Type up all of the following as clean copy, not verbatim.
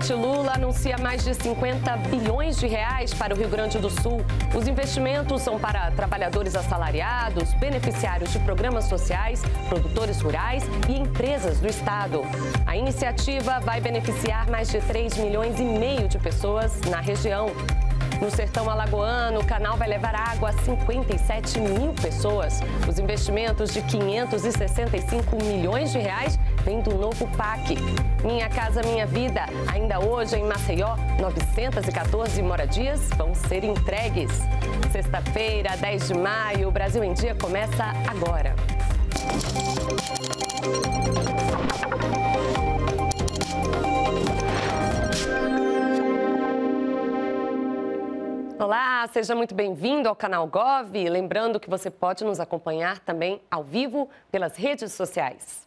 presidente Lula anuncia mais de 50 bilhões de reais para o Rio Grande do Sul. Os investimentos são para trabalhadores assalariados, beneficiários de programas sociais, produtores rurais e empresas do Estado. A iniciativa vai beneficiar mais de 3 milhões e meio de pessoas na região. No sertão alagoano, o canal vai levar água a 57 mil pessoas. Os investimentos de 565 milhões de reais vêm do novo PAC. Minha Casa Minha Vida, ainda hoje em Maceió, 914 moradias vão ser entregues. Sexta-feira, 10 de maio, o Brasil em Dia começa agora. Olá, seja muito bem-vindo ao canal GOV. Lembrando que você pode nos acompanhar também ao vivo pelas redes sociais.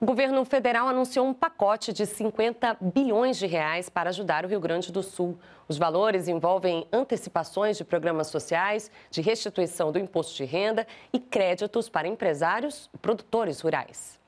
O governo federal anunciou um pacote de 50 bilhões de reais para ajudar o Rio Grande do Sul. Os valores envolvem antecipações de programas sociais, de restituição do imposto de renda e créditos para empresários e produtores rurais.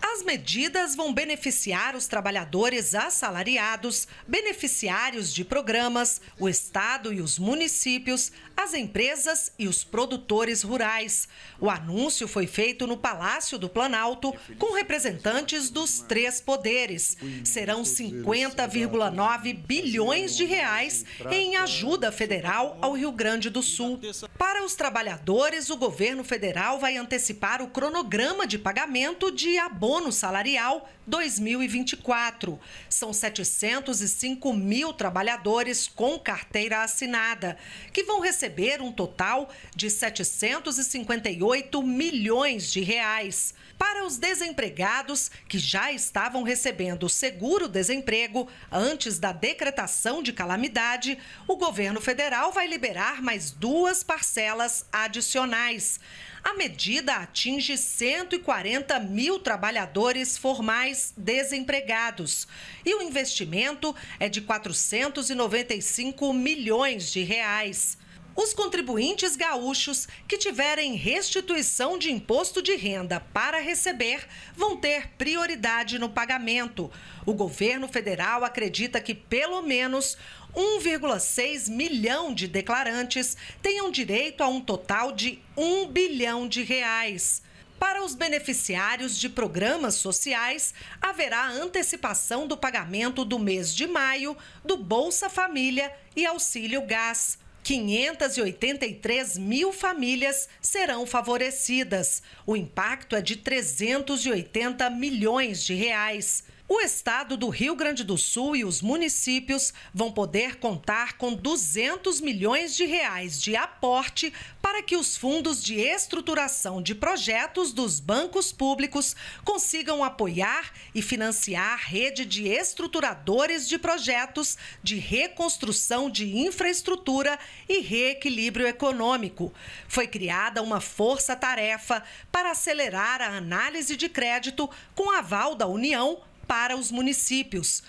As medidas vão beneficiar os trabalhadores assalariados, beneficiários de programas, o Estado e os municípios, as empresas e os produtores rurais. O anúncio foi feito no Palácio do Planalto com representantes dos três poderes. Serão 50,9 bilhões de reais em ajuda federal ao Rio Grande do Sul. Para os trabalhadores, o governo federal vai antecipar o cronograma de pagamento de abono salarial 2024. São 705 mil trabalhadores com carteira assinada, que vão receber um total de 758 milhões de reais. Para os desempregados que já estavam recebendo seguro-desemprego antes da decretação de calamidade, o governo federal vai liberar mais duas parcelas adicionais. A medida atinge 140 mil trabalhadores formais desempregados e o investimento é de 495 milhões de reais. Os contribuintes gaúchos que tiverem restituição de imposto de renda para receber vão ter prioridade no pagamento. O governo federal acredita que pelo menos 1,6 milhão de declarantes tenham direito a um total de 1 bilhão de reais. Para os beneficiários de programas sociais, haverá antecipação do pagamento do mês de maio do Bolsa Família e Auxílio Gás. 583 mil famílias serão favorecidas. O impacto é de 380 milhões de reais. O estado do Rio Grande do Sul e os municípios vão poder contar com 200 milhões de reais de aporte para que os fundos de estruturação de projetos dos bancos públicos consigam apoiar e financiar a rede de estruturadores de projetos de reconstrução de infraestrutura e reequilíbrio econômico. Foi criada uma força-tarefa para acelerar a análise de crédito com aval da União para os municípios.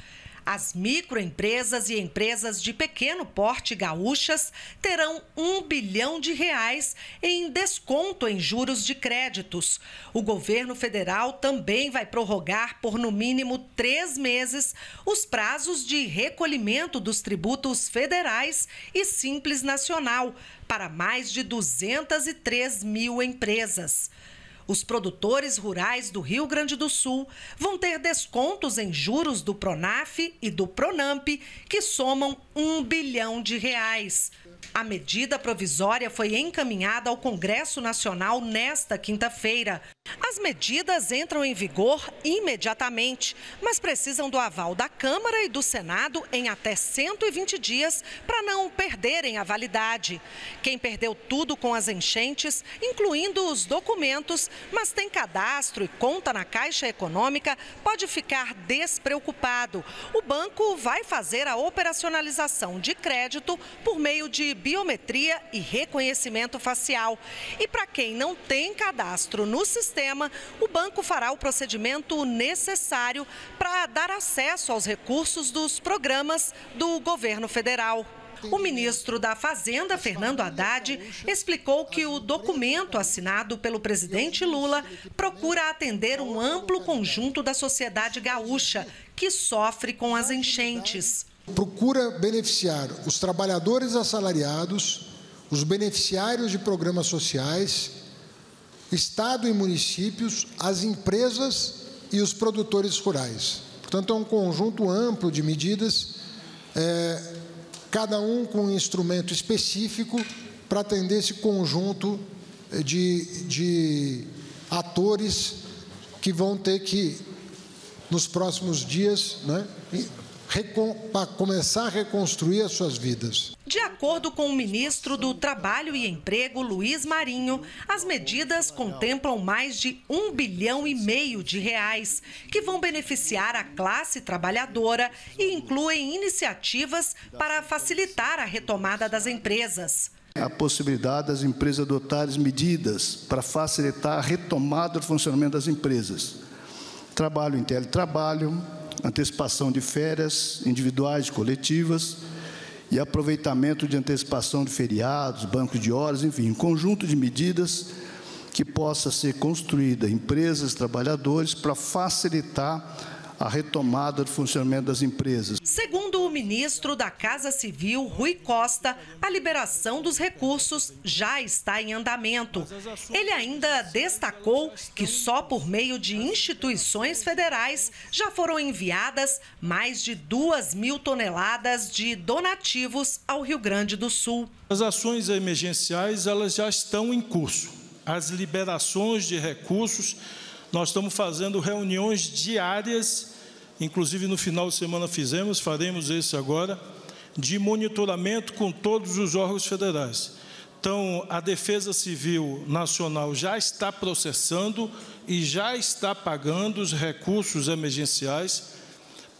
As microempresas e empresas de pequeno porte gaúchas terão 1 bilhão de reais em desconto em juros de créditos. O governo federal também vai prorrogar por no mínimo 3 meses os prazos de recolhimento dos tributos federais e Simples Nacional para mais de 203 mil empresas. Os produtores rurais do Rio Grande do Sul vão ter descontos em juros do Pronaf e do Pronampe, que somam 1 bilhão de reais. A medida provisória foi encaminhada ao Congresso Nacional nesta quinta-feira. As medidas entram em vigor imediatamente, mas precisam do aval da Câmara e do Senado em até 120 dias para não perderem a validade. Quem perdeu tudo com as enchentes, incluindo os documentos, mas tem cadastro e conta na Caixa Econômica, pode ficar despreocupado. O banco vai fazer a operacionalização de crédito por meio de biometria e reconhecimento facial. E para quem não tem cadastro no sistema, o banco fará o procedimento necessário para dar acesso aos recursos dos programas do governo federal. o ministro da Fazenda, Fernando Haddad, explicou que o documento assinado pelo presidente Lula procura atender um amplo conjunto da sociedade gaúcha, que sofre com as enchentes. Procura beneficiar os trabalhadores assalariados, os beneficiários de programas sociais, Estado e municípios, as empresas e os produtores rurais. Portanto, é um conjunto amplo de medidas, cada um com um instrumento específico para atender esse conjunto de atores que vão ter que, nos próximos dias, né, para começar a reconstruir as suas vidas. De acordo com o ministro do Trabalho e Emprego, Luiz Marinho, as medidas contemplam mais de R$1,5 bilhão, que vão beneficiar a classe trabalhadora e incluem iniciativas para facilitar a retomada das empresas. A possibilidade das empresas adotarem medidas para facilitar a retomada do funcionamento das empresas. Trabalho em teletrabalho, antecipação de férias individuais e coletivas e aproveitamento de antecipação de feriados, bancos de horas, enfim, um conjunto de medidas que possa ser construída, empresas, trabalhadores, para facilitar a retomada do funcionamento das empresas. Segundo o ministro da Casa Civil, Rui Costa, a liberação dos recursos já está em andamento. Ele ainda destacou que só por meio de instituições federais já foram enviadas mais de 2.000 toneladas de donativos ao Rio Grande do Sul. As ações emergenciais, elas já estão em curso. As liberações de recursos, nós estamos fazendo reuniões diárias, inclusive no final de semana fizemos, faremos esse agora, de monitoramento com todos os órgãos federais. Então, a Defesa Civil Nacional já está processando e já está pagando os recursos emergenciais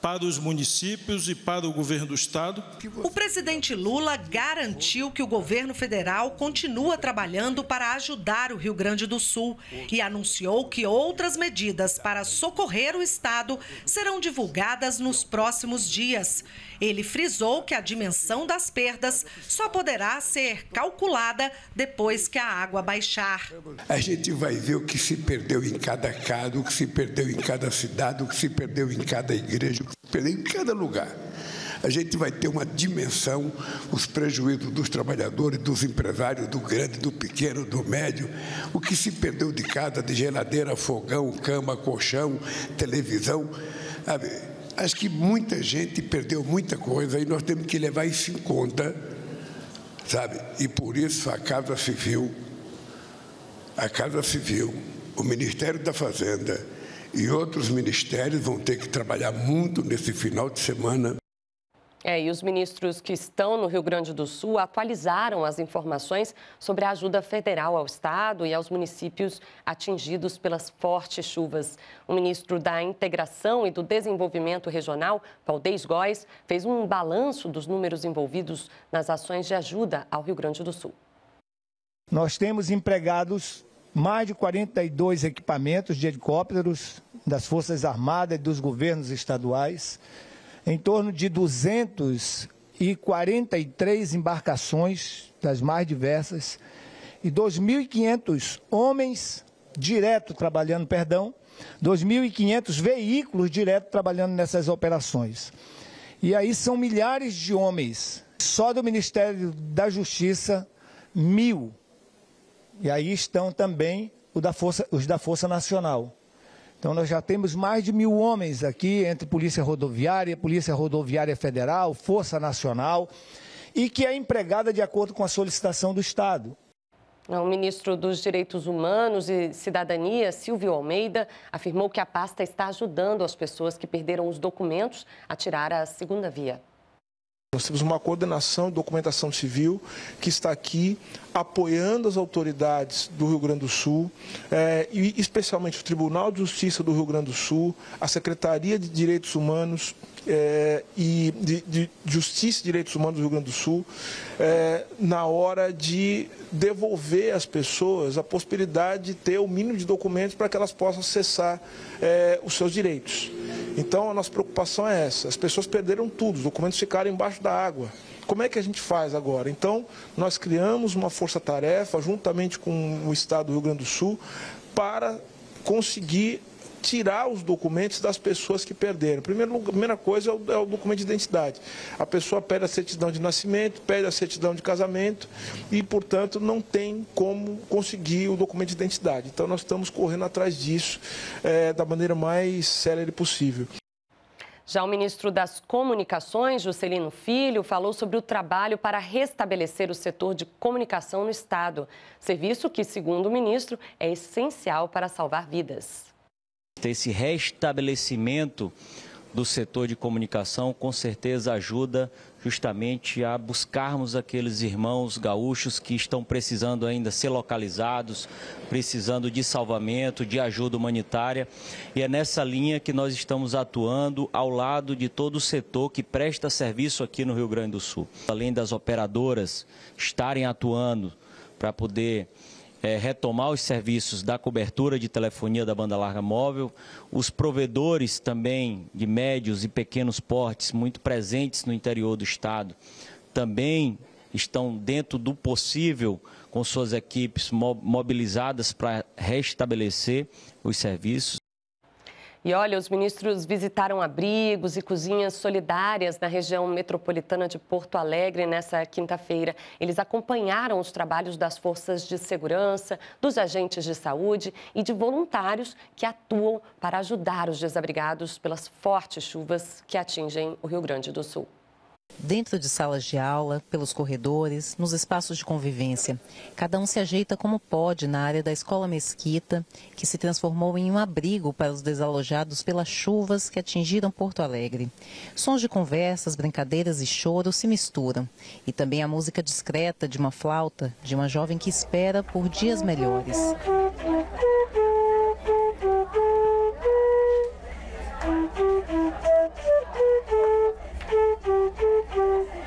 para os municípios e para o governo do estado. O presidente Lula garantiu que o governo federal continua trabalhando para ajudar o Rio Grande do Sul e anunciou que outras medidas para socorrer o estado serão divulgadas nos próximos dias. Ele frisou que a dimensão das perdas só poderá ser calculada depois que a água baixar. A gente vai ver o que se perdeu em cada casa, o que se perdeu em cada cidade, o que se perdeu em cada igreja, o que se perdeu em cada lugar. A gente vai ter uma dimensão, os prejuízos dos trabalhadores, dos empresários, do grande, do pequeno, do médio, o que se perdeu de casa, de geladeira, fogão, cama, colchão, televisão. Acho que muita gente perdeu muita coisa e nós temos que levar isso em conta, sabe? E por isso a Casa Civil, o Ministério da Fazenda e outros ministérios vão ter que trabalhar muito nesse final de semana. E os ministros que estão no Rio Grande do Sul atualizaram as informações sobre a ajuda federal ao estado e aos municípios atingidos pelas fortes chuvas. O ministro da Integração e do Desenvolvimento Regional, Valdez Góes, fez um balanço dos números envolvidos nas ações de ajuda ao Rio Grande do Sul. Nós temos empregados mais de 42 equipamentos de helicópteros das Forças Armadas e dos governos estaduais, em torno de 243 embarcações, das mais diversas, e 2.500 homens direto trabalhando, 2.500 veículos direto trabalhando nessas operações. E aí são milhares de homens, só do Ministério da Justiça, 1.000. E aí estão também os da Força Nacional. Então, nós já temos mais de 1.000 homens aqui, entre Polícia Rodoviária Federal, Força Nacional, e que é empregada de acordo com a solicitação do Estado. O ministro dos Direitos Humanos e Cidadania, Silvio Almeida, afirmou que a pasta está ajudando as pessoas que perderam os documentos a tirar a segunda via. Nós temos uma coordenação de documentação civil que está aqui apoiando as autoridades do Rio Grande do Sul, e especialmente o Tribunal de Justiça do Rio Grande do Sul, a Secretaria de Direitos Humanos e de Justiça e Direitos Humanos do Rio Grande do Sul, na hora de devolver às pessoas a possibilidade de ter o mínimo de documentos para que elas possam acessar os seus direitos. Então, a nossa preocupação é essa. As pessoas perderam tudo, os documentos ficaram embaixo da água. Como é que a gente faz agora? Então, nós criamos uma força-tarefa juntamente com o Estado do Rio Grande do Sul para conseguir tirar os documentos das pessoas que perderam. Primeira coisa é o documento de identidade. A pessoa perde a certidão de nascimento, perde a certidão de casamento e, portanto, não tem como conseguir o documento de identidade. Então, nós estamos correndo atrás disso da maneira mais célere possível. Já o ministro das Comunicações, Juscelino Filho, falou sobre o trabalho para restabelecer o setor de comunicação no Estado. Serviço que, segundo o ministro, é essencial para salvar vidas. Esse restabelecimento do setor de comunicação com certeza ajuda justamente a buscarmos aqueles irmãos gaúchos que estão precisando ainda ser localizados, precisando de salvamento, de ajuda humanitária. E é nessa linha que nós estamos atuando ao lado de todo o setor que presta serviço aqui no Rio Grande do Sul. Além das operadoras estarem atuando para poder retomar os serviços da cobertura de telefonia da banda larga móvel, os provedores também de médios e pequenos portes muito presentes no interior do Estado também estão dentro do possível com suas equipes mobilizadas para restabelecer os serviços. E olha, os ministros visitaram abrigos e cozinhas solidárias na região metropolitana de Porto Alegre nessa quinta-feira. Eles acompanharam os trabalhos das forças de segurança, dos agentes de saúde e de voluntários que atuam para ajudar os desabrigados pelas fortes chuvas que atingem o Rio Grande do Sul. Dentro de salas de aula, pelos corredores, nos espaços de convivência, cada um se ajeita como pode na área da Escola Mesquita, que se transformou em um abrigo para os desalojados pelas chuvas que atingiram Porto Alegre. Sons de conversas, brincadeiras e choro se misturam. E também a música discreta de uma flauta de uma jovem que espera por dias melhores.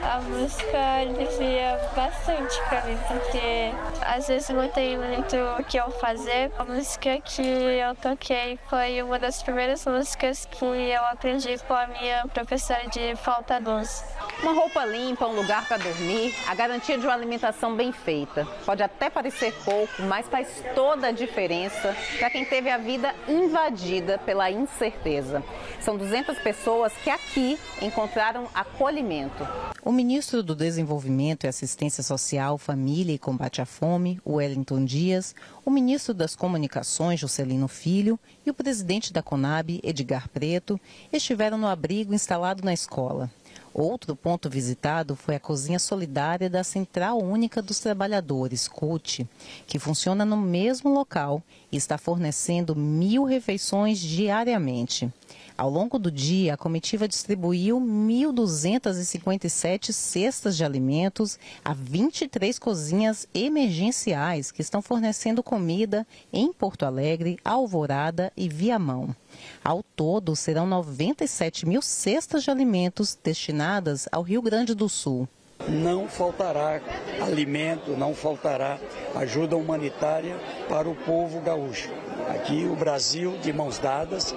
A música alivia bastante para mim, porque às vezes não tem muito o que eu fazer. A música que eu toquei foi uma das primeiras músicas que eu aprendi com a minha professora de flauta doce. Uma roupa limpa, um lugar para dormir, a garantia de uma alimentação bem feita. Pode até parecer pouco, mas faz toda a diferença para quem teve a vida invadida pela incerteza. São 200 pessoas que aqui encontraram acolhimento. O ministro do Desenvolvimento e Assistência Social, Família e Combate à Fome, Wellington Dias, o ministro das Comunicações, Juscelino Filho, e o presidente da CONAB, Edgar Preto, estiveram no abrigo instalado na escola. Outro ponto visitado foi a cozinha solidária da Central Única dos Trabalhadores, CUT, que funciona no mesmo local e está fornecendo 1.000 refeições diariamente. Ao longo do dia, a comitiva distribuiu 1.257 cestas de alimentos a 23 cozinhas emergenciais que estão fornecendo comida em Porto Alegre, Alvorada e Viamão. Ao todo, serão 97.000 cestas de alimentos destinadas ao Rio Grande do Sul. Não faltará alimento, não faltará ajuda humanitária para o povo gaúcho. Aqui o Brasil de mãos dadas.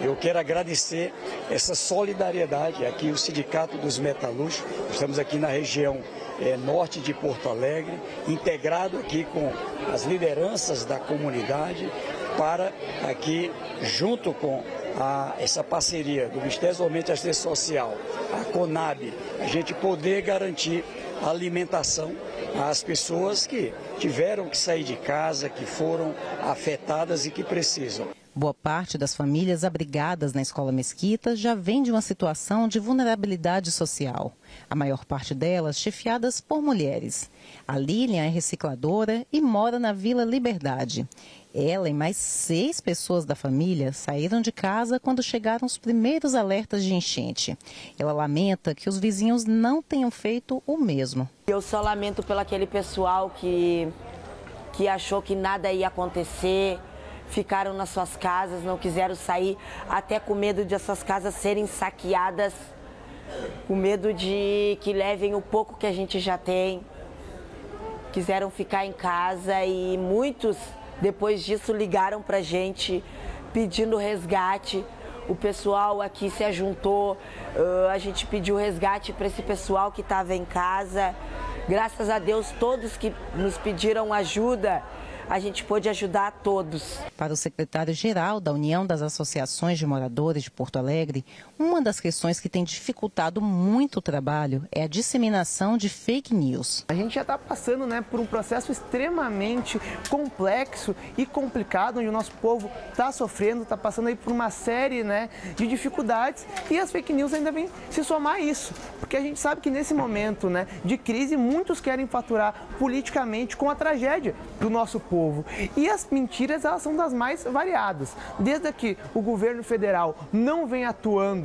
Eu quero agradecer essa solidariedade aqui, o Sindicato dos Metalúrgicos. Estamos aqui na região norte de Porto Alegre, integrado aqui com as lideranças da comunidade, para aqui, junto com essa parceria do Ministério do Desenvolvimento e Assistência Social, a CONAB, a gente poder garantir a alimentação às pessoas que tiveram que sair de casa, que foram afetadas e que precisam. Boa parte das famílias abrigadas na Escola Mesquita já vem de uma situação de vulnerabilidade social. A maior parte delas chefiadas por mulheres. A Lilian é recicladora e mora na Vila Liberdade. Ela e mais 6 pessoas da família saíram de casa quando chegaram os primeiros alertas de enchente. Ela lamenta que os vizinhos não tenham feito o mesmo. Eu só lamento pelo aquele pessoal que achou que nada ia acontecer. Ficaram nas suas casas, não quiseram sair, até com medo de essas casas serem saqueadas, com medo de que levem o pouco que a gente já tem. Quiseram ficar em casa e muitos, depois disso, ligaram pra gente pedindo resgate, o pessoal aqui se ajuntou, a gente pediu resgate para esse pessoal que estava em casa. Graças a Deus, todos que nos pediram ajuda, a gente pôde ajudar a todos. Para o secretário-geral da União das Associações de Moradores de Porto Alegre, uma das questões que tem dificultado muito o trabalho é a disseminação de fake news. A gente já está passando, por um processo extremamente complexo e complicado, onde o nosso povo está sofrendo, está passando aí por uma série de dificuldades, e as fake news ainda vêm se somar a isso. Porque a gente sabe que nesse momento de crise, muitos querem faturar politicamente com a tragédia do nosso povo. E as mentiras, elas são das mais variadas. Desde que o governo federal não vem atuando,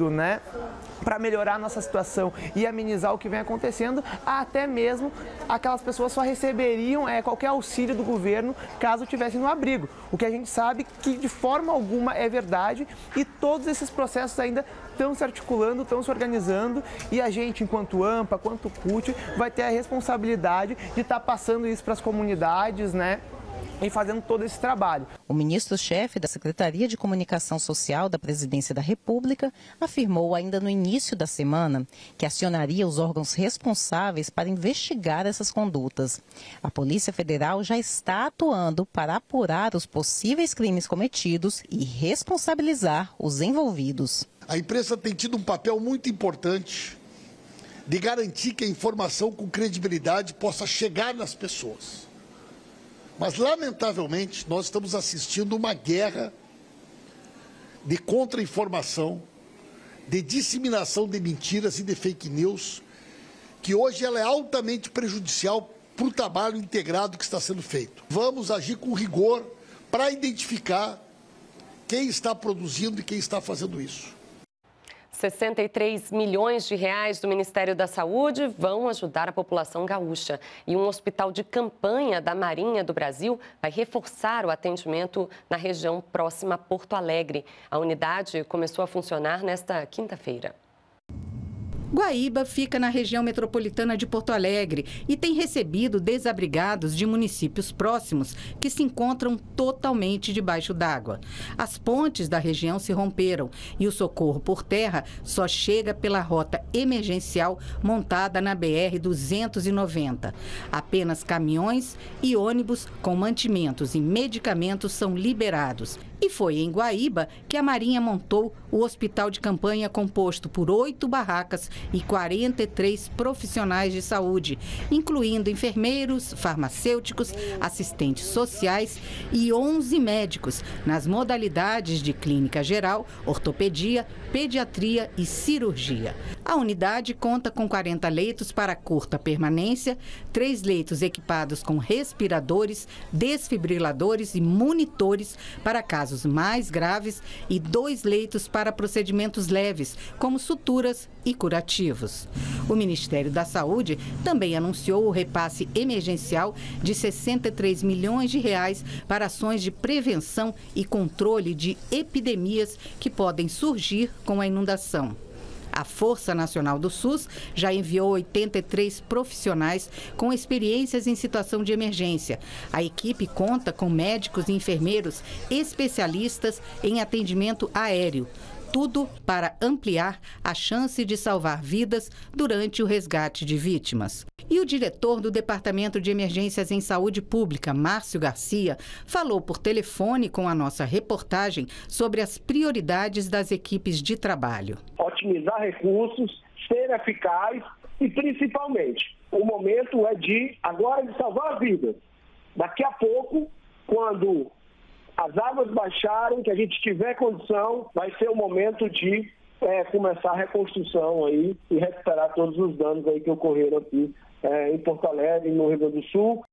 para melhorar a nossa situação e amenizar o que vem acontecendo, até mesmo aquelas pessoas só receberiam qualquer auxílio do governo caso estivessem no abrigo. O que a gente sabe que de forma alguma é verdade, e todos esses processos ainda estão se articulando, estão se organizando, e a gente, enquanto AMPA, quanto CUT, vai ter a responsabilidade de estar passando isso para as comunidades, e fazendo todo esse trabalho. O ministro-chefe da Secretaria de Comunicação Social da Presidência da República afirmou ainda no início da semana que acionaria os órgãos responsáveis para investigar essas condutas. A Polícia Federal já está atuando para apurar os possíveis crimes cometidos e responsabilizar os envolvidos. A imprensa tem tido um papel muito importante de garantir que a informação com credibilidade possa chegar nas pessoas. Mas, lamentavelmente, nós estamos assistindo uma guerra de contra-informação, de disseminação de mentiras e de fake news, que hoje ela é altamente prejudicial para o trabalho integrado que está sendo feito. Vamos agir com rigor para identificar quem está produzindo e quem está fazendo isso. 63 milhões de reais do Ministério da Saúde vão ajudar a população gaúcha. E um hospital de campanha da Marinha do Brasil vai reforçar o atendimento na região próxima a Porto Alegre. A unidade começou a funcionar nesta quinta-feira. Guaíba fica na região metropolitana de Porto Alegre e tem recebido desabrigados de municípios próximos que se encontram totalmente debaixo d'água. As pontes da região se romperam e o socorro por terra só chega pela rota emergencial montada na BR-290. Apenas caminhões e ônibus com mantimentos e medicamentos são liberados. E foi em Guaíba que a Marinha montou o hospital de campanha composto por 8 barracas e 43 profissionais de saúde, incluindo enfermeiros, farmacêuticos, assistentes sociais e 11 médicos, nas modalidades de clínica geral, ortopedia, pediatria e cirurgia. A unidade conta com 40 leitos para curta permanência, 3 leitos equipados com respiradores, desfibriladores e monitores para casos mais graves e 2 leitos para procedimentos leves, como suturas e curativos. O Ministério da Saúde também anunciou o repasse emergencial de 63 milhões de reais para ações de prevenção e controle de epidemias que podem surgir com a inundação. A Força Nacional do SUS já enviou 83 profissionais com experiências em situação de emergência. A equipe conta com médicos e enfermeiros especialistas em atendimento aéreo. Tudo para ampliar a chance de salvar vidas durante o resgate de vítimas. E o diretor do Departamento de Emergências em Saúde Pública, Márcio Garcia, falou por telefone com a nossa reportagem sobre as prioridades das equipes de trabalho. Otimizar recursos, ser eficaz e, principalmente, o momento é agora de salvar vidas. Daqui a pouco, quando as águas baixaram, que a gente tiver condição, vai ser o momento de começar a reconstrução aí e recuperar todos os danos aí que ocorreram aqui em Porto Alegre, no Rio Grande do Sul.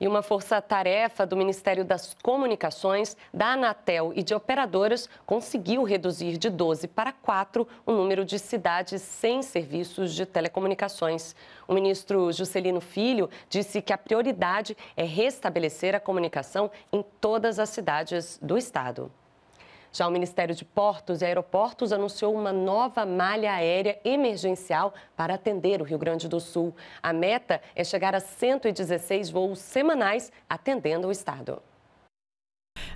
E uma força-tarefa do Ministério das Comunicações, da Anatel e de operadoras conseguiu reduzir de 12 para 4 o número de cidades sem serviços de telecomunicações. O ministro Juscelino Filho disse que a prioridade é restabelecer a comunicação em todas as cidades do estado. Já o Ministério de Portos e Aeroportos anunciou uma nova malha aérea emergencial para atender o Rio Grande do Sul. A meta é chegar a 116 voos semanais atendendo o estado.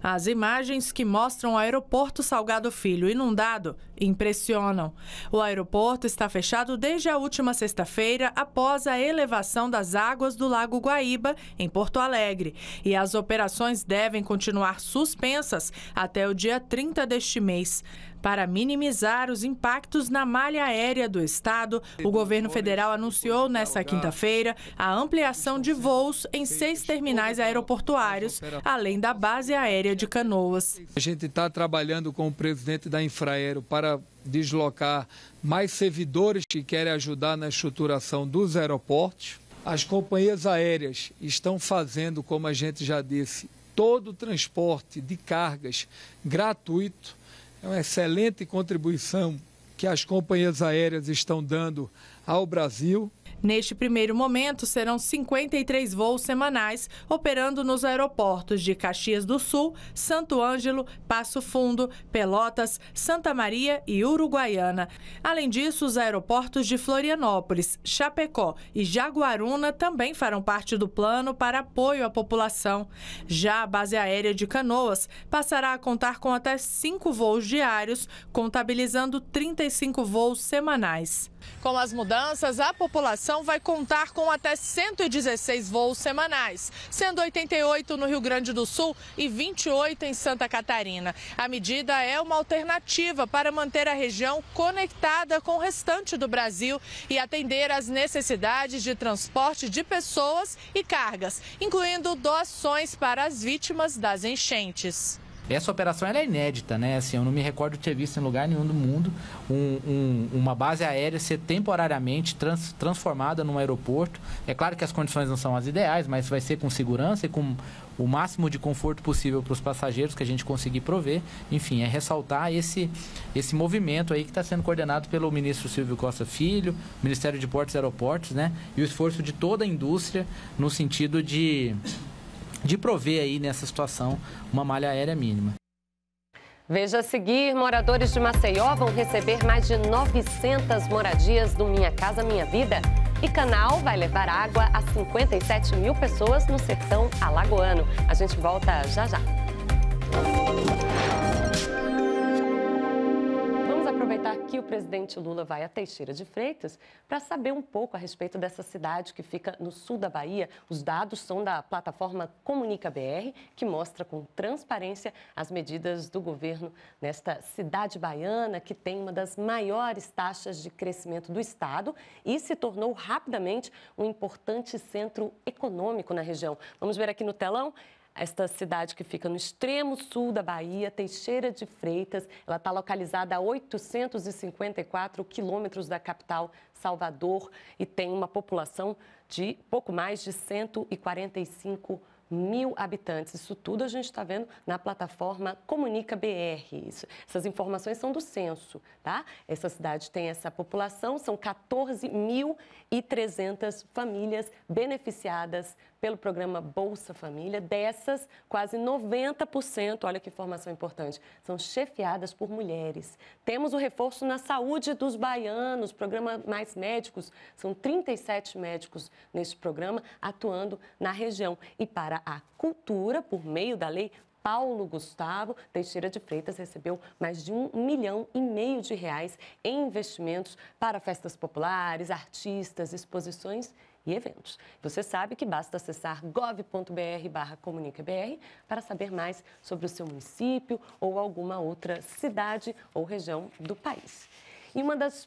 As imagens que mostram o aeroporto Salgado Filho inundado impressionam. O aeroporto está fechado desde a última sexta-feira após a elevação das águas do Lago Guaíba, em Porto Alegre. E as operações devem continuar suspensas até o dia 30 deste mês. Para minimizar os impactos na malha aérea do estado, o governo federal anunciou nesta quinta-feira a ampliação de voos em 6 terminais aeroportuários, além da base aérea de Canoas. A gente está trabalhando com o presidente da Infraero para deslocar mais servidores que querem ajudar na estruturação dos aeroportos. As companhias aéreas estão fazendo, como a gente já disse, todo o transporte de cargas gratuito. É uma excelente contribuição que as companhias aéreas estão dando ao Brasil. Neste primeiro momento, serão 53 voos semanais operando nos aeroportos de Caxias do Sul, Santo Ângelo, Passo Fundo, Pelotas, Santa Maria e Uruguaiana. Além disso, os aeroportos de Florianópolis, Chapecó e Jaguaruna também farão parte do plano para apoio à população. Já a base aérea de Canoas passará a contar com até 5 voos diários, contabilizando 35 voos semanais. Com as mudanças, a população vai contar com até 116 voos semanais, sendo 88 no Rio Grande do Sul e 28 em Santa Catarina. A medida é uma alternativa para manter a região conectada com o restante do Brasil e atender às necessidades de transporte de pessoas e cargas, incluindo doações para as vítimas das enchentes. Essa operação ela é inédita, né? Assim, eu não me recordo de ter visto em lugar nenhum do mundo uma base aérea ser temporariamente transformada num aeroporto. É claro que as condições não são as ideais, mas vai ser com segurança e com o máximo de conforto possível para os passageiros que a gente conseguir prover. Enfim, é ressaltar esse movimento aí que está sendo coordenado pelo ministro Silvio Costa Filho, Ministério de Portos e Aeroportos, né? E o esforço de toda a indústria no sentido de prover aí nessa situação uma malha aérea mínima. Veja a seguir, moradores de Maceió vão receber mais de 900 moradias do Minha Casa Minha Vida e canal vai levar água a 57 mil pessoas no sertão alagoano. A gente volta já já. Que o presidente Lula vai a Teixeira de Freitas para saber um pouco a respeito dessa cidade que fica no sul da Bahia. Os dados são da plataforma Comunica BR, que mostra com transparência as medidas do governo nesta cidade baiana, que tem uma das maiores taxas de crescimento do estado e se tornou rapidamente um importante centro econômico na região. Vamos ver aqui no telão. Esta cidade que fica no extremo sul da Bahia, Teixeira de Freitas, ela está localizada a 854 quilômetros da capital, Salvador, e tem uma população de pouco mais de 145 mil habitantes. Isso tudo a gente está vendo na plataforma Comunica BR. Essas informações são do censo, tá? Essa cidade tem essa população, são 14.300 famílias beneficiadas pelo programa Bolsa Família. Dessas, quase 90%, olha que informação importante, são chefiadas por mulheres. Temos o reforço na saúde dos baianos, programa Mais Médicos, são 37 médicos neste programa atuando na região. E para a cultura, por meio da lei Paulo Gustavo, Teixeira de Freitas recebeu mais de R$1,5 milhão em investimentos para festas populares, artistas, exposições e eventos. Você sabe que basta acessar gov.br/comunicabr para saber mais sobre o seu município ou alguma outra cidade ou região do país. E uma das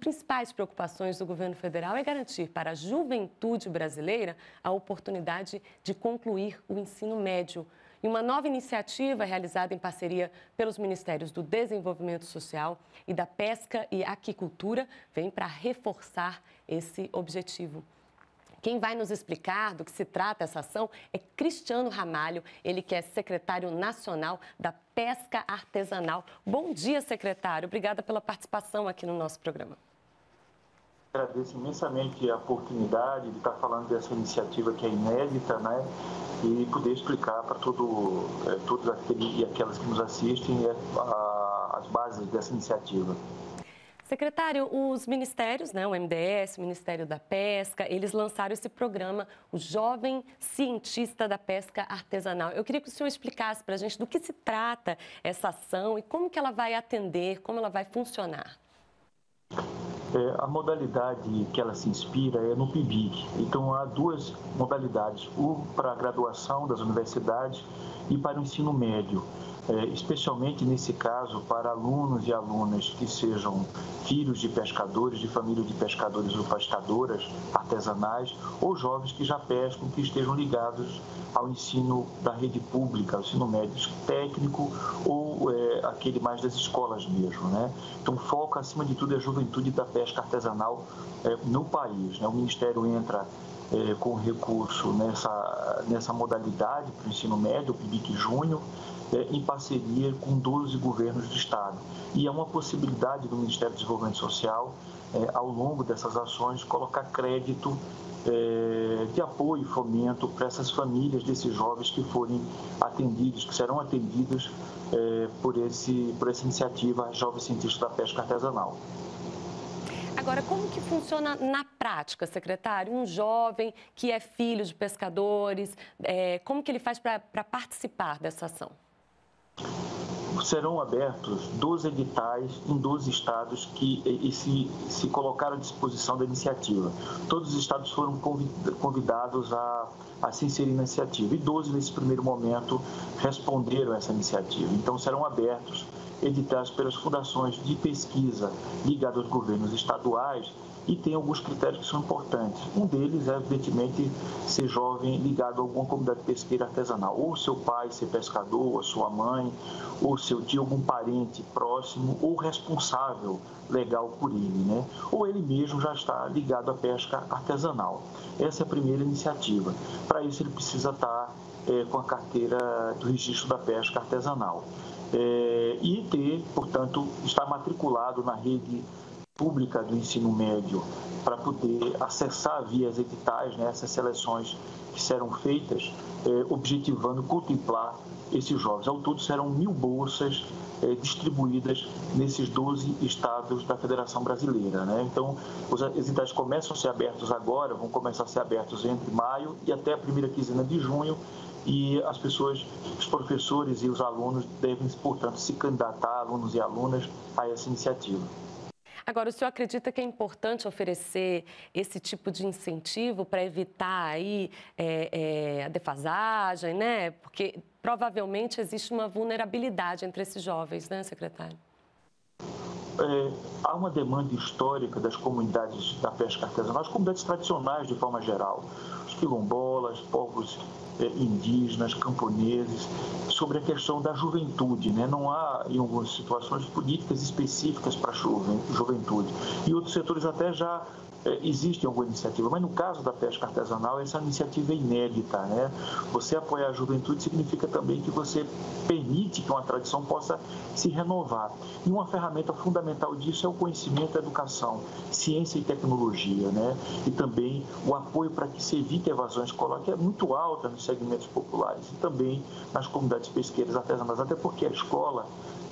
principais preocupações do governo federal é garantir para a juventude brasileira a oportunidade de concluir o ensino médio. E uma nova iniciativa realizada em parceria pelos Ministérios do Desenvolvimento Social e da Pesca e Aquicultura vem para reforçar esse objetivo. Quem vai nos explicar do que se trata essa ação é Cristiano Ramalho, ele que é secretário nacional da Pesca Artesanal. Bom dia, secretário. Obrigada pela participação aqui no nosso programa. Agradeço imensamente a oportunidade de estar falando dessa iniciativa que é inédita, né? E poder explicar para todos aqueles e aquelas que nos assistem as bases dessa iniciativa. Secretário, os ministérios, né, o MDS, o Ministério da Pesca, eles lançaram esse programa, o Jovem Cientista da Pesca Artesanal. Eu queria que o senhor explicasse para a gente do que se trata essa ação e como que ela vai atender, como ela vai funcionar. A modalidade que ela se inspira é no PIBIC. Então, há duas modalidades, uma para a graduação das universidades e para o ensino médio. Especialmente nesse caso para alunos e alunas que sejam filhos de pescadores, de família de pescadores ou pescadoras artesanais, ou jovens que já pescam, que estejam ligados ao ensino da rede pública, ao ensino médio técnico ou aquele mais das escolas mesmo, né? Então, foca acima de tudo é a juventude da pesca artesanal no país, né? O Ministério entra com recurso nessa modalidade para o ensino médio, o PIBIC Júnior, em parceria com 12 governos do Estado. E é uma possibilidade do Ministério do Desenvolvimento Social, ao longo dessas ações, colocar crédito de apoio e fomento para essas famílias desses jovens que forem atendidos, que serão atendidos por essa iniciativa Jovem Cientista da Pesca Artesanal. Agora, como que funciona na prática, secretário? Um jovem que é filho de pescadores, como que ele faz para participar dessa ação? Serão abertos 12 editais em 12 estados que se colocaram à disposição da iniciativa. Todos os estados foram convidados a se inserir na iniciativa e 12, nesse primeiro momento, responderam a essa iniciativa. Então, serão abertos editais pelas fundações de pesquisa ligadas aos governos estaduais e tem alguns critérios que são importantes. Um deles é, evidentemente, ser jovem ligado a alguma comunidade pesqueira artesanal, ou seu pai ser pescador, ou sua mãe, ou seu tio, algum parente próximo, ou responsável legal por ele, né? Ou ele mesmo já está ligado à pesca artesanal. Essa é a primeira iniciativa. Para isso, ele precisa estar com a carteira do registro da pesca artesanal. E ter, portanto, estar matriculado na rede pública do ensino médio para poder acessar via editais, né, essas seleções que serão feitas, objetivando contemplar esses jovens. Ao todo serão 1.000 bolsas distribuídas nesses 12 estados da Federação Brasileira, né? Então, os editais começam a ser abertos agora, vão começar a ser abertos entre maio e até a primeira quinzena de junho. E as pessoas, os professores e os alunos devem, portanto, se candidatar, alunos e alunas, a essa iniciativa. Agora, o senhor acredita que é importante oferecer esse tipo de incentivo para evitar aí a defasagem, né? Porque provavelmente existe uma vulnerabilidade entre esses jovens, né, secretário? Há uma demanda histórica das comunidades da pesca artesanal, as comunidades tradicionais de forma geral, os quilombolas, povos indígenas, camponeses, sobre a questão da juventude, né? Não há, em algumas situações, políticas específicas para a juventude. E outros setores até já existem alguma iniciativa, mas no caso da pesca artesanal, essa iniciativa é inédita, né? Você apoiar a juventude significa também que você permite que uma tradição possa se renovar. E uma ferramenta fundamental disso é o conhecimento, a educação, ciência e tecnologia, né? E também o apoio para que se evite a evasão escolar, que é muito alta nos segmentos populares e também nas comunidades pesqueiras artesanais, até porque a escola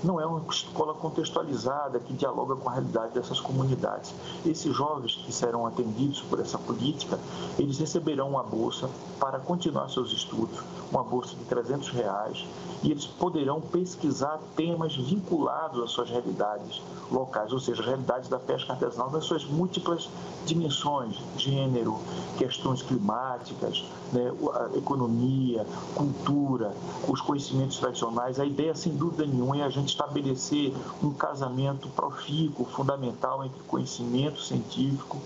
não é uma escola contextualizada que dialoga com a realidade dessas comunidades. Esses jovens que serão atendidos por essa política, eles receberão uma bolsa para continuar seus estudos, uma bolsa de R$300, e eles poderão pesquisar temas vinculados às suas realidades locais, ou seja, as realidades da pesca artesanal nas suas múltiplas dimensões, gênero, questões climáticas, né, economia, cultura, os conhecimentos tradicionais. A ideia, sem dúvida nenhuma, é a gente estabelecer um casamento profícuo, fundamental, entre conhecimento científico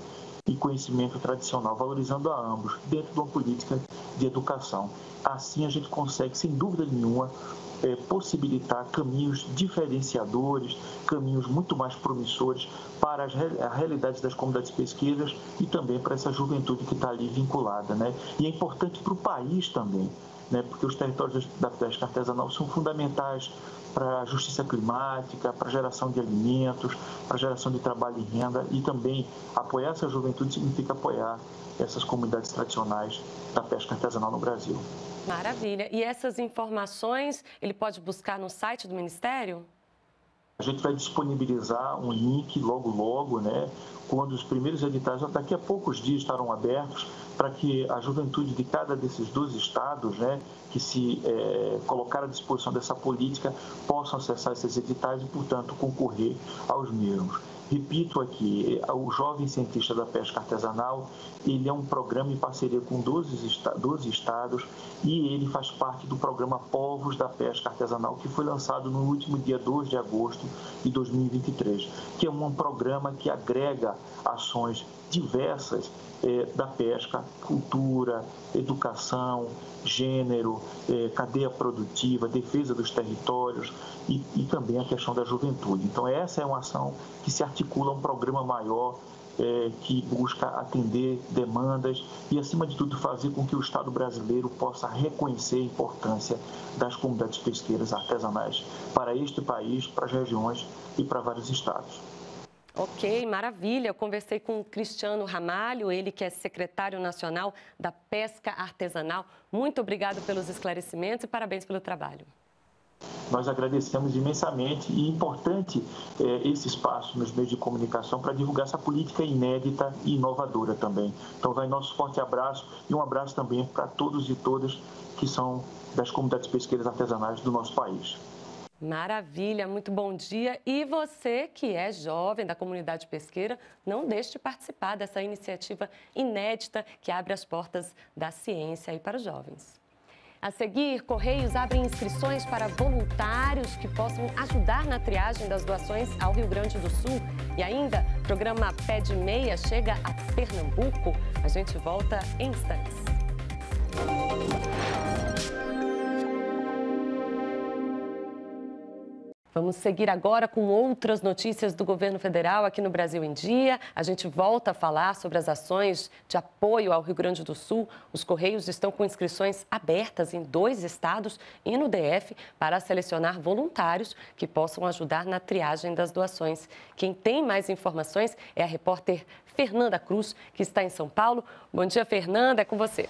e conhecimento tradicional, valorizando a ambos, dentro de uma política de educação. Assim, a gente consegue, sem dúvida nenhuma, possibilitar caminhos diferenciadores, caminhos muito mais promissores para a realidade das comunidades pesqueiras e também para essa juventude que está ali vinculada, né? E é importante para o país também, né? Porque os territórios da pesca artesanal são fundamentais para a justiça climática, para a geração de alimentos, para a geração de trabalho e renda, e também apoiar essa juventude significa apoiar essas comunidades tradicionais da pesca artesanal no Brasil. Maravilha. E essas informações ele pode buscar no site do Ministério? A gente vai disponibilizar um link logo, né, quando os primeiros editais, daqui a poucos dias, estarão abertos para que a juventude de cada desses 12 estados, né, que se colocar à disposição dessa política, possam acessar esses editais e, portanto, concorrer aos mesmos. Repito aqui, o Jovem Cientista da Pesca Artesanal, ele é um programa em parceria com 12 estados e ele faz parte do programa Povos da Pesca Artesanal, que foi lançado no último dia 2 de agosto de 2023, que é um programa que agrega ações diversas da pesca, cultura, educação, gênero, cadeia produtiva, defesa dos territórios e também a questão da juventude. Então, essa é uma ação que se articula a um programa maior que busca atender demandas e, acima de tudo, fazer com que o Estado brasileiro possa reconhecer a importância das comunidades pesqueiras artesanais para este país, para as regiões e para vários estados. Ok, maravilha. Eu conversei com o Cristiano Ramalho, ele que é secretário nacional da Pesca Artesanal. Muito obrigado pelos esclarecimentos e parabéns pelo trabalho. Nós agradecemos imensamente e importante esse espaço nos meios de comunicação para divulgar essa política inédita e inovadora também. Então, vai nosso forte abraço e um abraço também para todos e todas que são das comunidades pesqueiras artesanais do nosso país. Maravilha, muito bom dia. E você que é jovem da comunidade pesqueira, não deixe de participar dessa iniciativa inédita que abre as portas da ciência aí para os jovens. A seguir, Correios abrem inscrições para voluntários que possam ajudar na triagem das doações ao Rio Grande do Sul. E ainda, o programa Pé de Meia chega a Pernambuco. A gente volta em instantes. Vamos seguir agora com outras notícias do governo federal aqui no Brasil em Dia. A gente volta a falar sobre as ações de apoio ao Rio Grande do Sul. Os Correios estão com inscrições abertas em 2 estados e no DF para selecionar voluntários que possam ajudar na triagem das doações. Quem tem mais informações é a repórter Fernanda Cruz, que está em São Paulo. Bom dia, Fernanda, é com você.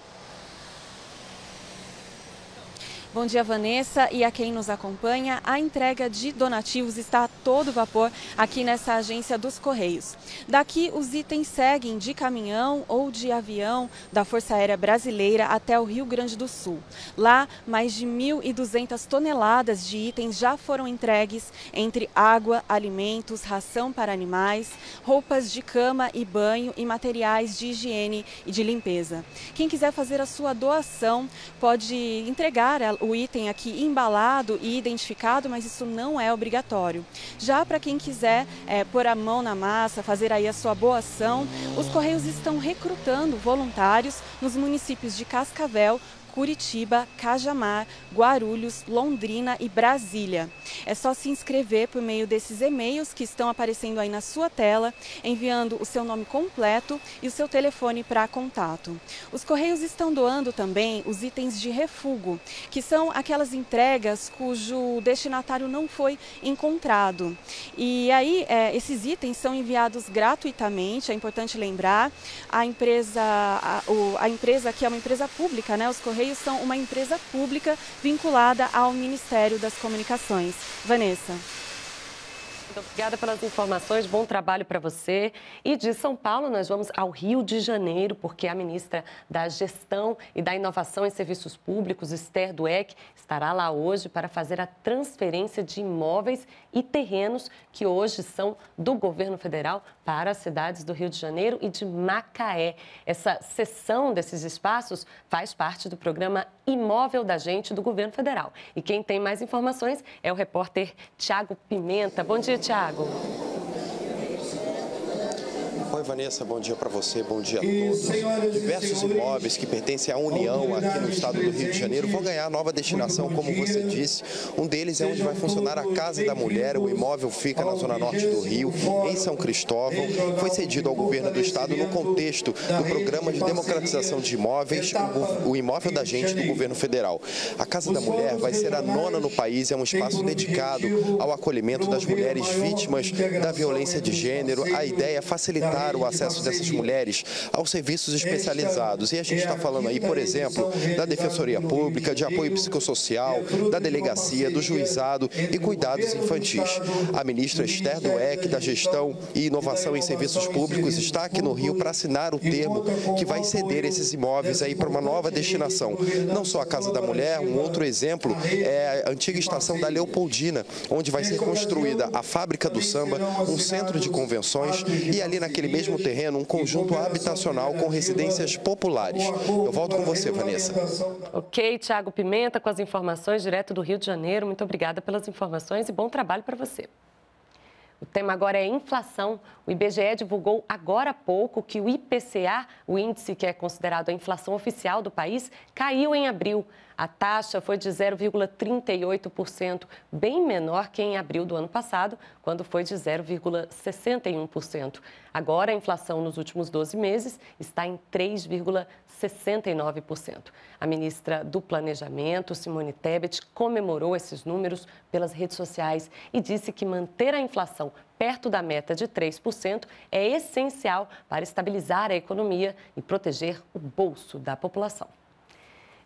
Bom dia, Vanessa, e a quem nos acompanha, a entrega de donativos está a todo vapor aqui nessa agência dos Correios. Daqui, os itens seguem de caminhão ou de avião da Força Aérea Brasileira até o Rio Grande do Sul. Lá, mais de 1.200 toneladas de itens já foram entregues, entre água, alimentos, ração para animais, roupas de cama e banho e materiais de higiene e de limpeza. Quem quiser fazer a sua doação pode entregar o item aqui embalado e identificado, mas isso não é obrigatório. Já para quem quiser pôr a mão na massa, fazer aí a sua boa ação, os Correios estão recrutando voluntários nos municípios de Cascavel, Curitiba, Cajamar, Guarulhos, Londrina e Brasília. É só se inscrever por meio desses e-mails que estão aparecendo aí na sua tela, enviando o seu nome completo e o seu telefone para contato. Os Correios estão doando também os itens de refúgio, que são aquelas entregas cujo destinatário não foi encontrado. E aí, esses itens são enviados gratuitamente, é importante lembrar. A empresa que é uma empresa pública, né? Os Correios são uma empresa pública vinculada ao Ministério das Comunicações. Vanessa. Obrigada pelas informações, bom trabalho para você. E de São Paulo nós vamos ao Rio de Janeiro, porque a ministra da Gestão e da Inovação em Serviços Públicos, Esther Dweck, estará lá hoje para fazer a transferência de imóveis e terrenos que hoje são do governo federal para as cidades do Rio de Janeiro e de Macaé. Essa cessão desses espaços faz parte do programa Imóvel da Gente do governo federal. E quem tem mais informações é o repórter Thiago Pimenta. Bom dia, Thiago. Oi, Vanessa, bom dia para você, bom dia a todos. Diversos imóveis que pertencem à União aqui no estado do Rio de Janeiro vão ganhar nova destinação, como você disse. Um deles é onde vai funcionar a Casa da Mulher. O imóvel fica na zona norte do Rio, em São Cristóvão. Foi cedido ao governo do estado no contexto do programa de democratização de imóveis, o Imóvel da Gente do governo federal. A Casa da Mulher vai ser a 9ª no país, é um espaço dedicado ao acolhimento das mulheres vítimas da violência de gênero. A ideia é facilitar melhorar o acesso dessas mulheres aos serviços especializados. E a gente está falando aí, por exemplo, da Defensoria Pública, de apoio psicossocial, da delegacia, do juizado e cuidados infantis. A ministra Esther Dweck, da Gestão e Inovação em Serviços Públicos, está aqui no Rio para assinar o termo que vai ceder esses imóveis aí para uma nova destinação. Não só a Casa da Mulher, um outro exemplo é a antiga estação da Leopoldina, onde vai ser construída a fábrica do samba, um centro de convenções e ali naquele mesmo terreno um conjunto habitacional com residências populares. Eu volto com você, Vanessa. Ok, Thiago Pimenta com as informações direto do Rio de Janeiro. Muito obrigada pelas informações e bom trabalho para você. O tema agora é inflação. O IBGE divulgou agora há pouco que o IPCA, o índice que é considerado a inflação oficial do país, caiu em abril. A taxa foi de 0,38%, bem menor que em abril do ano passado, quando foi de 0,61%. Agora, a inflação nos últimos 12 meses está em 3,69%. A ministra do Planejamento, Simone Tebet, comemorou esses números pelas redes sociais e disse que manter a inflação perto da meta de 3% é essencial para estabilizar a economia e proteger o bolso da população.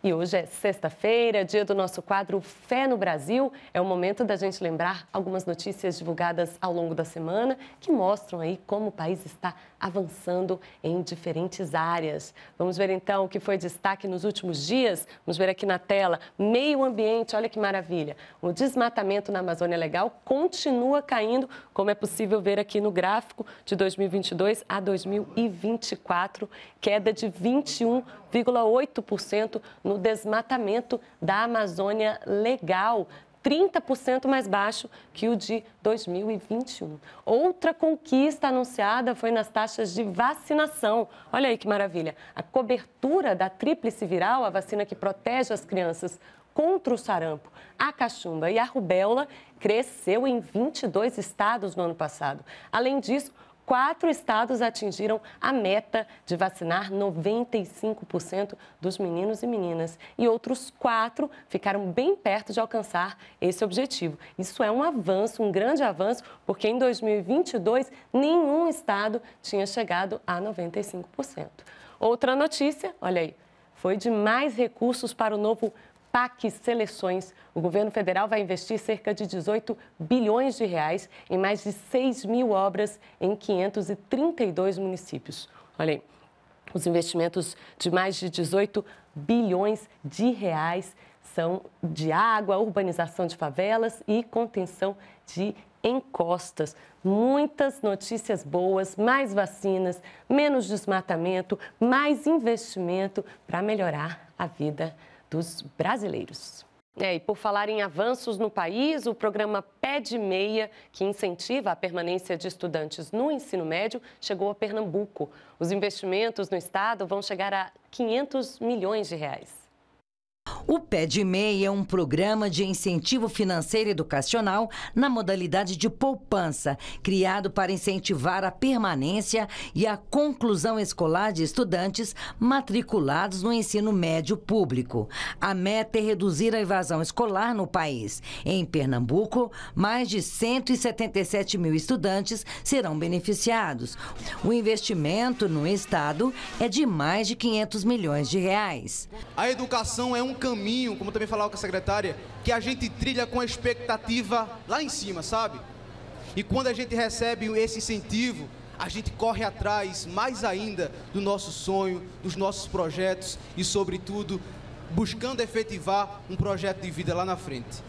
E hoje é sexta-feira, dia do nosso quadro Fé no Brasil. É o momento da gente lembrar algumas notícias divulgadas ao longo da semana que mostram aí como o país está avançando em diferentes áreas. Vamos ver então o que foi destaque nos últimos dias. Vamos ver aqui na tela, meio ambiente, olha que maravilha. O desmatamento na Amazônia Legal continua caindo, como é possível ver aqui no gráfico de 2022 a 2024, queda de 21,8% no desmatamento da Amazônia Legal, 30% mais baixo que o de 2021. Outra conquista anunciada foi nas taxas de vacinação. Olha aí que maravilha! A cobertura da tríplice viral, a vacina que protege as crianças contra o sarampo, a cachumba e a rubéola, cresceu em 22 estados no ano passado. Além disso, 4 estados atingiram a meta de vacinar 95% dos meninos e meninas. E outros 4 ficaram bem perto de alcançar esse objetivo. Isso é um avanço, um grande avanço, porque em 2022 nenhum estado tinha chegado a 95%. Outra notícia, olha aí, foi de mais recursos para o novo PAC Seleções. O governo federal vai investir cerca de 18 bilhões de reais em mais de 6 mil obras em 532 municípios. Olha aí, os investimentos de mais de 18 bilhões de reais são de água, urbanização de favelas e contenção de encostas. Muitas notícias boas, mais vacinas, menos desmatamento, mais investimento para melhorar a vida dos brasileiros. E por falar em avanços no país, o programa Pé de Meia, que incentiva a permanência de estudantes no ensino médio, chegou a Pernambuco. Os investimentos no estado vão chegar a 500 milhões de reais. O Pé de Meia é um programa de incentivo financeiro educacional na modalidade de poupança, criado para incentivar a permanência e a conclusão escolar de estudantes matriculados no ensino médio público. A meta é reduzir a evasão escolar no país. Em Pernambuco, mais de 177 mil estudantes serão beneficiados. O investimento no estado é de mais de 500 milhões de reais. A educação é um caminho, como também falava com a secretária, que a gente trilha com a expectativa lá em cima, sabe? E quando a gente recebe esse incentivo, a gente corre atrás mais ainda do nosso sonho, dos nossos projetos e, sobretudo, buscando efetivar um projeto de vida lá na frente.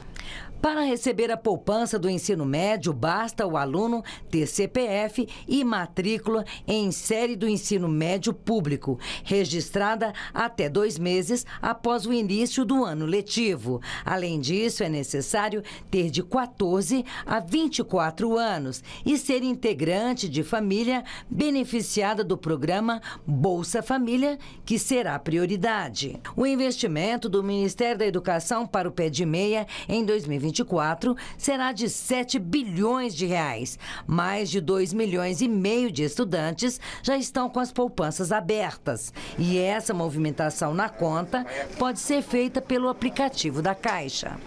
Para receber a poupança do ensino médio, basta o aluno ter CPF e matrícula em série do ensino médio público, registrada até 2 meses após o início do ano letivo. Além disso, é necessário ter de 14 a 24 anos e ser integrante de família beneficiada do programa Bolsa Família, que será prioridade. O investimento do Ministério da Educação para o Pé de Meia em 2021 2024 será de 7 bilhões de reais. Mais de 2 milhões e meio de estudantes já estão com as poupanças abertas. E essa movimentação na conta pode ser feita pelo aplicativo da Caixa.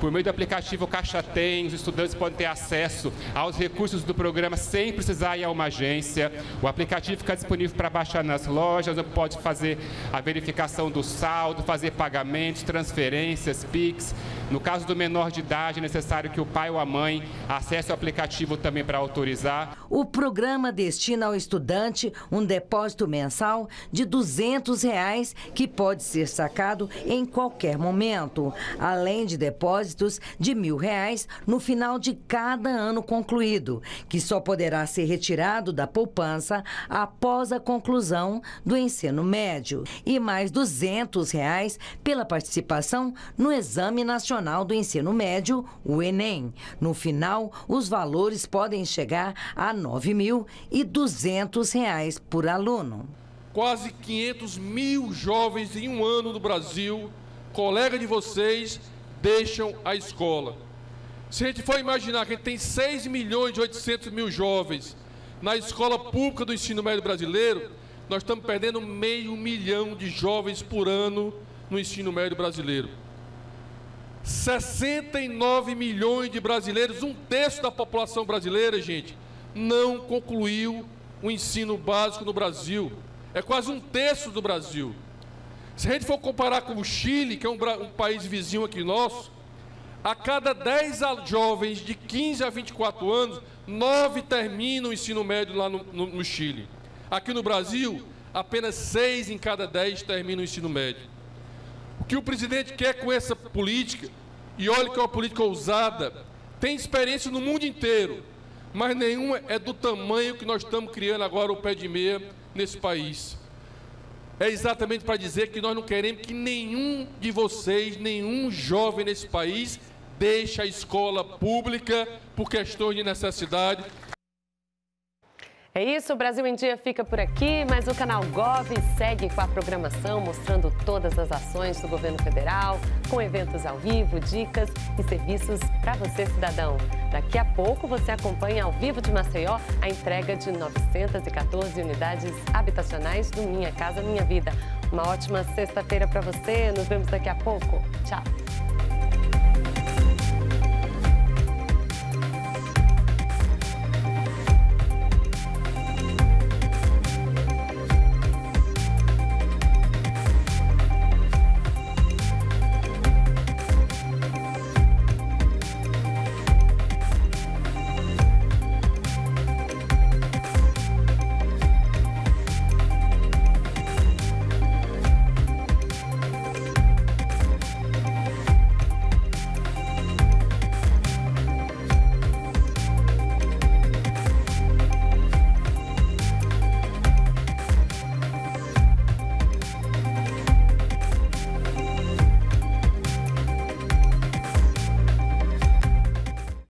Por meio do aplicativo Caixa Tem, os estudantes podem ter acesso aos recursos do programa sem precisar ir a uma agência. O aplicativo fica disponível para baixar nas lojas, pode fazer a verificação do saldo, fazer pagamentos, transferências, PIX. No caso do menor de idade, é necessário que o pai ou a mãe acesse o aplicativo também para autorizar. O programa destina ao estudante um depósito mensal de R$ 200 que pode ser sacado em qualquer momento, além de depósitos de R$ 1.000 no final de cada ano concluído, que só poderá ser retirado da poupança após a conclusão do ensino médio, e mais R$ 200 pela participação no Exame Nacional do Ensino Médio, o Enem. No final, os valores podem chegar a R$ 9.200 por aluno. Quase 500 mil jovens em um ano no Brasil, colega de vocês, deixam a escola. Se a gente for imaginar que a gente tem 6.800.000 jovens na escola pública do ensino médio brasileiro, nós estamos perdendo 500 mil de jovens por ano no ensino médio brasileiro. 69 milhões de brasileiros, 1/3 da população brasileira, gente, não concluiu o ensino básico no Brasil. É quase 1/3 do Brasil. Se a gente for comparar com o Chile, que é um país vizinho aqui nosso, a cada 10 jovens de 15 a 24 anos, 9 terminam o ensino médio lá no Chile. Aqui no Brasil, apenas 6 em cada 10 terminam o ensino médio. O que o presidente quer com essa política, e olha que é uma política ousada, tem experiência no mundo inteiro, mas nenhuma é do tamanho que nós estamos criando agora o pé de meia nesse país. É exatamente para dizer que nós não queremos que nenhum de vocês, nenhum jovem nesse país, deixe a escola pública por questões de necessidade. É isso, o Brasil em Dia fica por aqui, mas o canal GOV segue com a programação mostrando todas as ações do governo federal, com eventos ao vivo, dicas e serviços para você, cidadão. Daqui a pouco você acompanha ao vivo de Maceió a entrega de 914 unidades habitacionais do Minha Casa Minha Vida. Uma ótima sexta-feira para você, nos vemos daqui a pouco. Tchau!